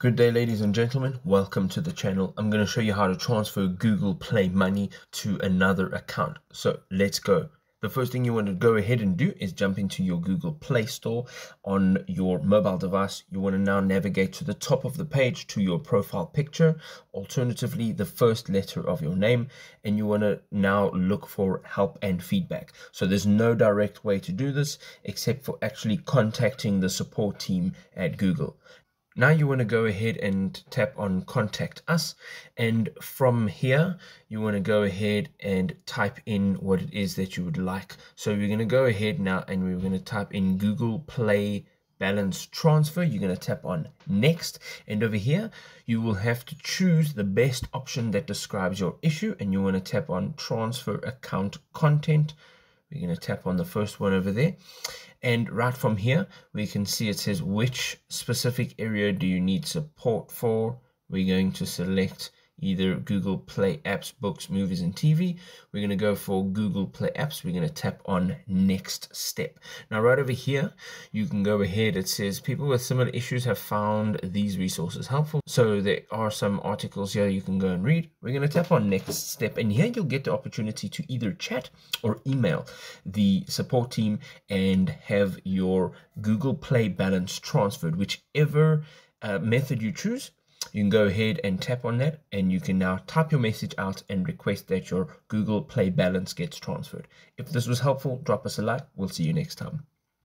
Good day, ladies and gentlemen, welcome to the channel. I'm going to show you how to transfer Google Play money to another account. So let's go. The first thing you want to go ahead and do is jump into your Google Play Store on your mobile device. You want to now navigate to the top of the page to your profile picture, alternatively the first letter of your name, and you want to now look for help and feedback. So there's no direct way to do this except for actually contacting the support team at Google. Now you want to go ahead and tap on Contact Us, and from here you want to go ahead and type in what it is that you would like. So we're going to go ahead now and we're going to type in Google Play balance transfer. You're going to tap on Next, and over here you will have to choose the best option that describes your issue, and you want to tap on Transfer Account Content. We're going to tap on the first one over there, and right from here we can see it says which specific area do you need support for. We're going to select either Google Play apps, books, movies and TV. We're going to go for Google Play apps. We're going to tap on Next Step. Now right over here you can go ahead, it says people with similar issues have found these resources helpful. So there are some articles here you can go and read. We're going to tap on Next Step, and here you'll get the opportunity to either chat or email the support team and have your Google Play balance transferred. Whichever method you choose, you can go ahead and tap on that, and you can now type your message out and request that your Google Play balance gets transferred. If this was helpful, drop us a like. We'll see you next time.